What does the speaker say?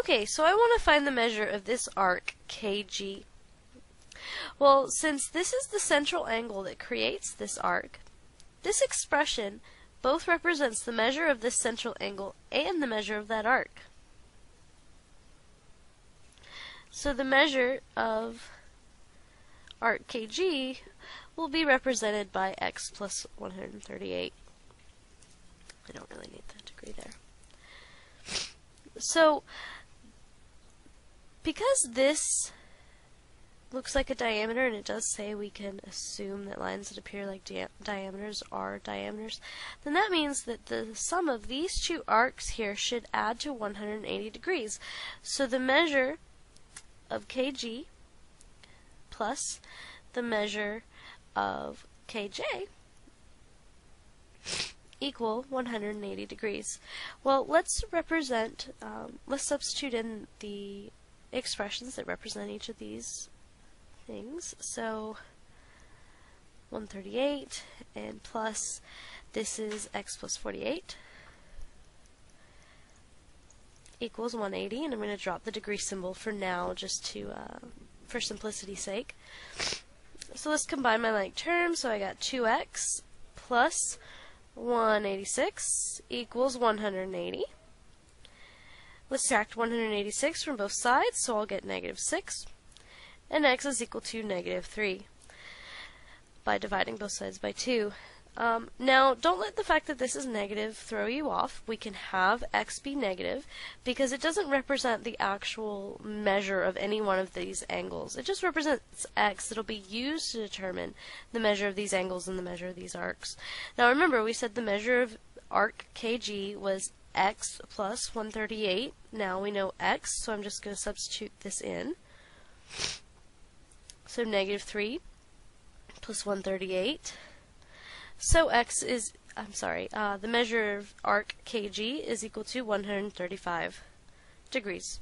Okay, so I want to find the measure of this arc, KG. Well, since this is the central angle that creates this arc, this expression both represents the measure of this central angle and the measure of that arc. So the measure of arc KG will be represented by x plus 138. I don't really need that degree there. So, because this looks like a diameter, and it does say we can assume that lines that appear like diameters are diameters, then that means that the sum of these two arcs here should add to 180 degrees. So the measure of KG plus the measure of KJ equal 180 degrees. Well, let's represent, let's substitute in the expressions that represent each of these things. So 138 and plus, this is x plus 48 equals 180, and I'm going to drop the degree symbol for now just to, for simplicity's sake. So let's combine my like terms, so I got 2x plus 186 equals 180. Let's subtract 186 from both sides, so I'll get negative 6. And x is equal to negative 3 by dividing both sides by 2. Now, don't let the fact that this is negative throw you off. We can have x be negative because it doesn't represent the actual measure of any one of these angles. It just represents x that'll be used to determine the measure of these angles and the measure of these arcs. Now, remember, we said the measure of arc KG was x plus 138. Now we know x, so I'm just going to substitute this in. So negative 3 plus 138. So x is, the measure of arc KG is equal to 135 degrees.